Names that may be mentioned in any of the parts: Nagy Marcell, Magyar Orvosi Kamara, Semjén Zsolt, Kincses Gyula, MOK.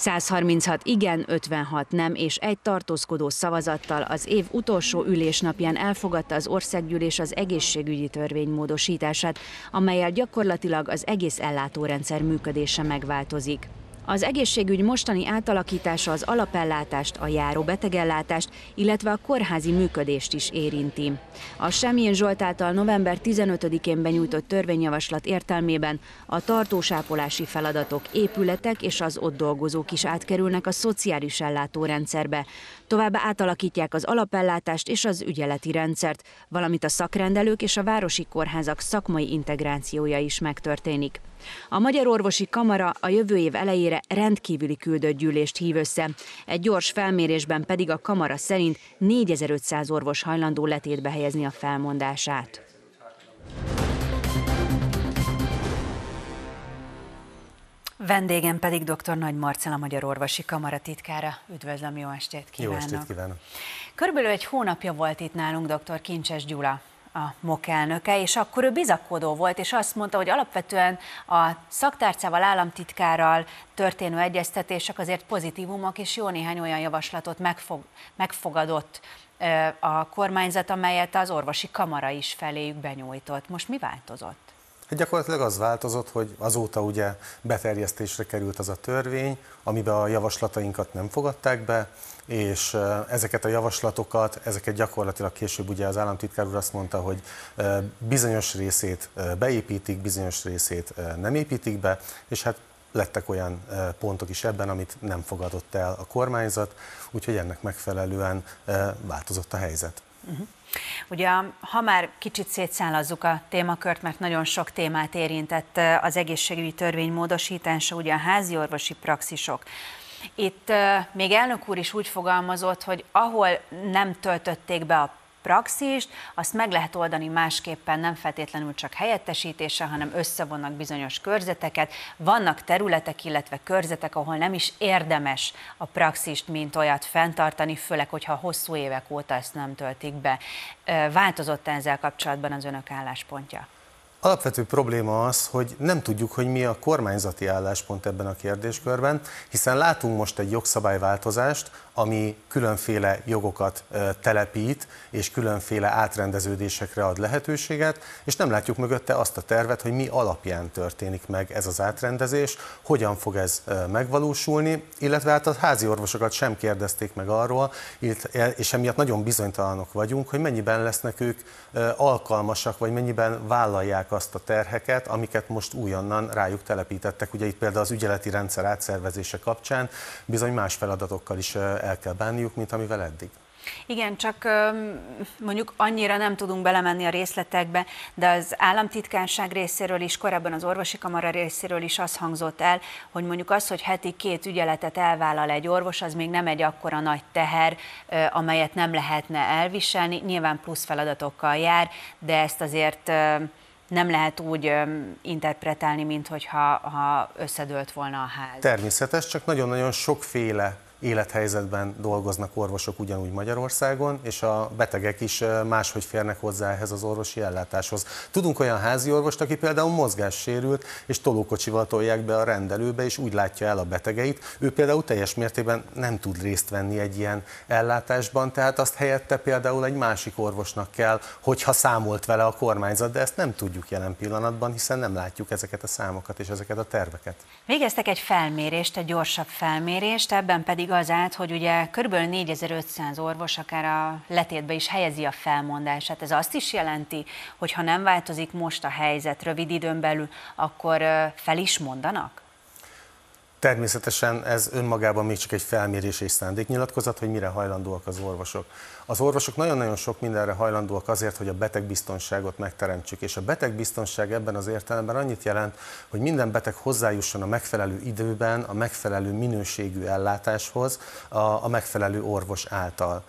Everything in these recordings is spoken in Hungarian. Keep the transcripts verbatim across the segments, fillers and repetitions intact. százharminchat igen, ötvenhat nem és egy tartózkodó szavazattal az év utolsó ülésnapján elfogadta az országgyűlés az egészségügyi törvény módosítását, amellyel gyakorlatilag az egész ellátórendszer működése megváltozik. Az egészségügy mostani átalakítása az alapellátást, a járó betegellátást, illetve a kórházi működést is érinti. A Semjén Zsolt által november tizenötödikén benyújtott törvényjavaslat értelmében a tartós ápolási feladatok, épületek és az ott dolgozók is átkerülnek a szociális ellátórendszerbe. Továbbá átalakítják az alapellátást és az ügyeleti rendszert, valamint a szakrendelők és a városi kórházak szakmai integrációja is megtörténik. A Magyar Orvosi Kamara a jövő év elejére rendkívüli küldött gyűlést hív össze. Egy gyors felmérésben pedig a kamara szerint négyezer-ötszáz orvos hajlandó letétbe helyezni a felmondását. Vendégem pedig doktor Nagy Marcell, a Magyar Orvosi Kamara titkára. Üdvözlöm, jó estét kívánok! Jó estét kívánok! Körülbelül egy hónapja volt itt nálunk dr. Kincses Gyula, a MOK elnöke, és akkor ő bizakodó volt, és azt mondta, hogy alapvetően a szaktárcával, államtitkárral történő egyeztetések azért pozitívumok, és jó néhány olyan javaslatot megfog, megfogadott a kormányzat, amelyet az orvosi kamara is feléjük benyújtott. Most mi változott? Hát gyakorlatilag az változott, hogy azóta ugye beterjesztésre került az a törvény, amiben a javaslatainkat nem fogadták be, és ezeket a javaslatokat, ezeket gyakorlatilag később ugye az államtitkár úr azt mondta, hogy bizonyos részét beépítik, bizonyos részét nem építik be, és hát lettek olyan pontok is ebben, amit nem fogadott el a kormányzat, úgyhogy ennek megfelelően változott a helyzet. Uh-huh. Ugye, ha már kicsit szétszállazzuk a témakört, mert nagyon sok témát érintett az egészségügyi törvény módosítása, ugye a házi orvosi praxisok. Itt még elnök úr is úgy fogalmazott, hogy ahol nem töltötték be a praxist, azt meg lehet oldani másképpen, nem feltétlenül csak helyettesítéssel, hanem összevonnak bizonyos körzeteket. Vannak területek, illetve körzetek, ahol nem is érdemes a praxist, mint olyat fenntartani, főleg, hogyha hosszú évek óta ezt nem töltik be. Változott ezzel kapcsolatban az önök álláspontja? Alapvető probléma az, hogy nem tudjuk, hogy mi a kormányzati álláspont ebben a kérdéskörben, hiszen látunk most egy jogszabályváltozást, ami különféle jogokat telepít, és különféle átrendeződésekre ad lehetőséget, és nem látjuk mögötte azt a tervet, hogy mi alapján történik meg ez az átrendezés, hogyan fog ez megvalósulni, illetve hát a házi orvosokat sem kérdezték meg arról, és emiatt nagyon bizonytalanok vagyunk, hogy mennyiben lesznek ők alkalmasak, vagy mennyiben vállalják azt a terheket, amiket most újonnan rájuk telepítettek. Ugye itt például az ügyeleti rendszer átszervezése kapcsán bizony más feladatokkal is el kell bánniuk, mint amivel eddig. Igen, csak mondjuk annyira nem tudunk belemenni a részletekbe, de az államtitkárság részéről is, korábban az orvosi kamara részéről is az hangzott el, hogy mondjuk az, hogy heti két ügyeletet elvállal egy orvos, az még nem egy akkora nagy teher, amelyet nem lehetne elviselni, nyilván plusz feladatokkal jár, de ezt azért nem lehet úgy interpretálni, mint hogyha ha összedőlt volna a ház. Természetes, csak nagyon-nagyon sokféle élethelyzetben dolgoznak orvosok ugyanúgy Magyarországon, és a betegek is máshogy férnek hozzá ehhez az orvosi ellátáshoz. Tudunk olyan házi orvost, aki például mozgássérült, és tolókocsival tolják be a rendelőbe, és úgy látja el a betegeit. Ő például teljes mértékben nem tud részt venni egy ilyen ellátásban, tehát azt helyette például egy másik orvosnak kell, hogyha számolt vele a kormányzat, de ezt nem tudjuk jelen pillanatban, hiszen nem látjuk ezeket a számokat és ezeket a terveket. Végeztek egy felmérést, egy gyorsabb felmérést, ebben pedig az állt, hogy ugye kb. négyezer-ötszáz orvos akár a letétbe is helyezi a felmondását. Ez azt is jelenti, hogy ha nem változik most a helyzet rövid időn belül, akkor fel is mondanak? Természetesen ez önmagában még csak egy felmérés és szándéknyilatkozat, hogy mire hajlandóak az orvosok. Az orvosok nagyon-nagyon sok mindenre hajlandóak azért, hogy a betegbiztonságot megteremtsük. És a betegbiztonság ebben az értelemben annyit jelent, hogy minden beteg hozzájusson a megfelelő időben, a megfelelő minőségű ellátáshoz, a, a megfelelő orvos által.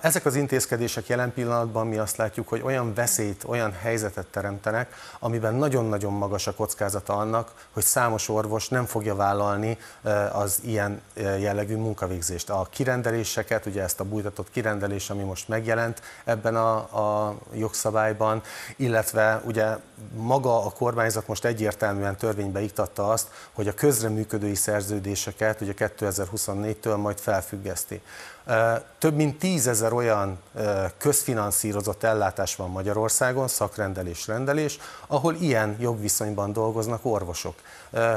Ezek az intézkedések jelen pillanatban mi azt látjuk, hogy olyan veszélyt, olyan helyzetet teremtenek, amiben nagyon-nagyon magas a kockázata annak, hogy számos orvos nem fogja vállalni az ilyen jellegű munkavégzést. A kirendeléseket, ugye ezt a bújtatott kirendelés, ami most megjelent ebben a, a jogszabályban, illetve ugye maga a kormányzat most egyértelműen törvénybe iktatta azt, hogy a közreműködői szerződéseket ugye kétezer-huszonnégytől majd felfüggeszti. Több mint tízezer olyan közfinanszírozott ellátás van Magyarországon, szakrendelés-rendelés, ahol ilyen jogviszonyban dolgoznak orvosok.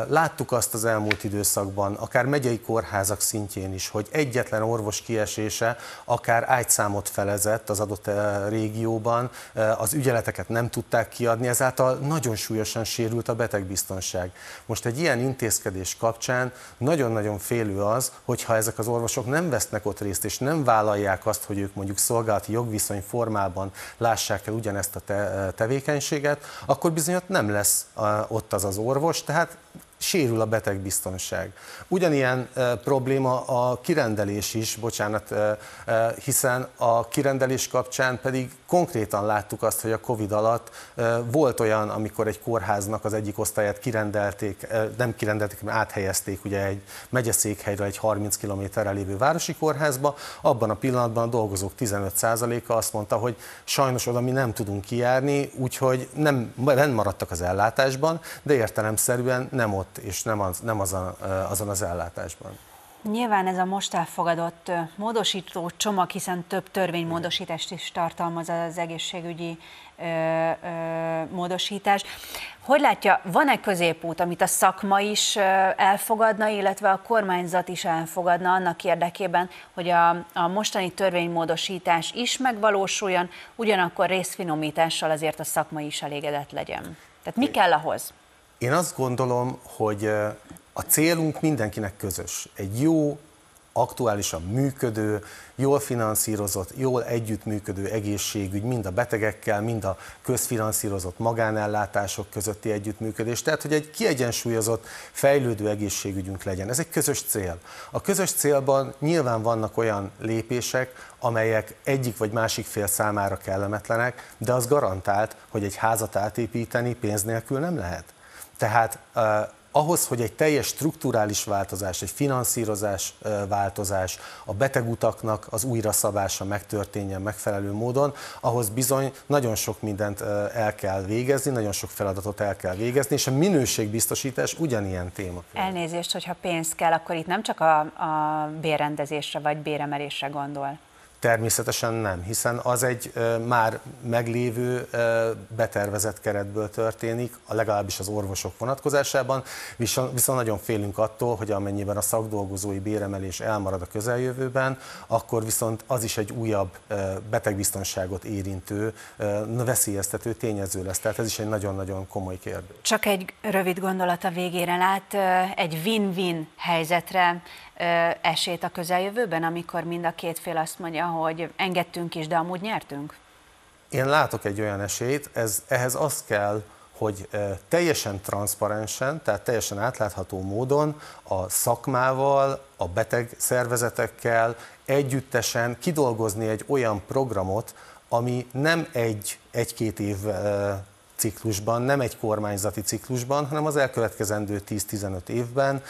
Láttuk azt az elmúlt időszakban, akár megyei kórházak szintjén is, hogy egyetlen orvos kiesése akár ágyszámot felezett az adott régióban, az ügyeleteket nem tudták kiadni, ezáltal nagyon súlyosan sérült a betegbiztonság. Most egy ilyen intézkedés kapcsán nagyon-nagyon félő az, hogyha ezek az orvosok nem vesznek ott részt, és nem vállalják azt, hogy ők mondjuk szolgálati jogviszony formában lássák el ugyanezt a te tevékenységet, akkor bizony ott nem lesz ott az az orvos, tehát sérül a betegbiztonság. Ugyanilyen e, probléma a kirendelés is, bocsánat, e, e, hiszen a kirendelés kapcsán pedig konkrétan láttuk azt, hogy a Covid alatt e, volt olyan, amikor egy kórháznak az egyik osztályát kirendelték, e, nem kirendelték, hanem áthelyezték ugye egy megyeszékhelyre, egy harminc kilométerre lévő városi kórházba, abban a pillanatban a dolgozók tizenöt százaléka azt mondta, hogy sajnos oda mi nem tudunk kijárni, úgyhogy nem, nem maradtak az ellátásban, de értelemszerűen nem ott és nem, az, nem azon, azon az ellátásban. Nyilván ez a most elfogadott módosító csomag, hiszen több törvénymódosítást is tartalmaz az egészségügyi ö, ö, módosítás. Hogy látja, van-e középút, amit a szakma is elfogadna, illetve a kormányzat is elfogadna annak érdekében, hogy a, a mostani törvénymódosítás is megvalósuljon, ugyanakkor részfinomítással azért a szakma is elégedett legyen? Tehát mi kell ahhoz? Én azt gondolom, hogy a célunk mindenkinek közös. Egy jó, aktuálisan működő, jól finanszírozott, jól együttműködő egészségügy, mind a betegekkel, mind a közfinanszírozott magánellátások közötti együttműködés. Tehát, hogy egy kiegyensúlyozott, fejlődő egészségügyünk legyen. Ez egy közös cél. A közös célban nyilván vannak olyan lépések, amelyek egyik vagy másik fél számára kellemetlenek, de az garantált, hogy egy házat átépíteni pénz nélkül nem lehet. Tehát eh, ahhoz, hogy egy teljes strukturális változás, egy finanszírozás eh, változás, a betegutaknak az újraszabása megtörténjen megfelelő módon, ahhoz bizony nagyon sok mindent eh, el kell végezni, nagyon sok feladatot el kell végezni, és a minőségbiztosítás ugyanilyen téma. Elnézést, hogyha pénz kell, akkor itt nem csak a, a bérrendezésre vagy béremelésre gondol. Természetesen nem, hiszen az egy e, már meglévő e, betervezett keretből történik, legalábbis az orvosok vonatkozásában, viszont, viszont nagyon félünk attól, hogy amennyiben a szakdolgozói béremelés elmarad a közeljövőben, akkor viszont az is egy újabb e, betegbiztonságot érintő, e, veszélyeztető tényező lesz. Tehát ez is egy nagyon-nagyon komoly kérdés. Csak egy rövid gondolat a végére lát, egy win-win helyzetre esélyt a közeljövőben, amikor mind a két fél azt mondja, hogy engedtünk is, de amúgy nyertünk? Én látok egy olyan esélyt, ez, ehhez az kell, hogy teljesen transzparensen, tehát teljesen átlátható módon a szakmával, a beteg szervezetekkel együttesen kidolgozni egy olyan programot, ami nem egy, egy-két év ciklusban, nem egy kormányzati ciklusban, hanem az elkövetkezendő tíz-tizenöt évben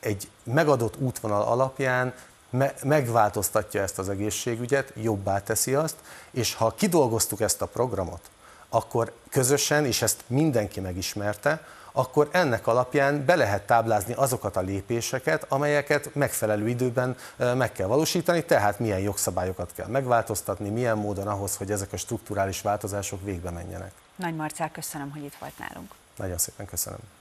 egy megadott útvonal alapján me megváltoztatja ezt az egészségügyet, jobbá teszi azt, és ha kidolgoztuk ezt a programot, akkor közösen, és ezt mindenki megismerte, akkor ennek alapján be lehet táblázni azokat a lépéseket, amelyeket megfelelő időben meg kell valósítani, tehát milyen jogszabályokat kell megváltoztatni, milyen módon ahhoz, hogy ezek a strukturális változások végbe menjenek. Nagy Marcell, köszönöm, hogy itt volt nálunk. Nagyon szépen köszönöm.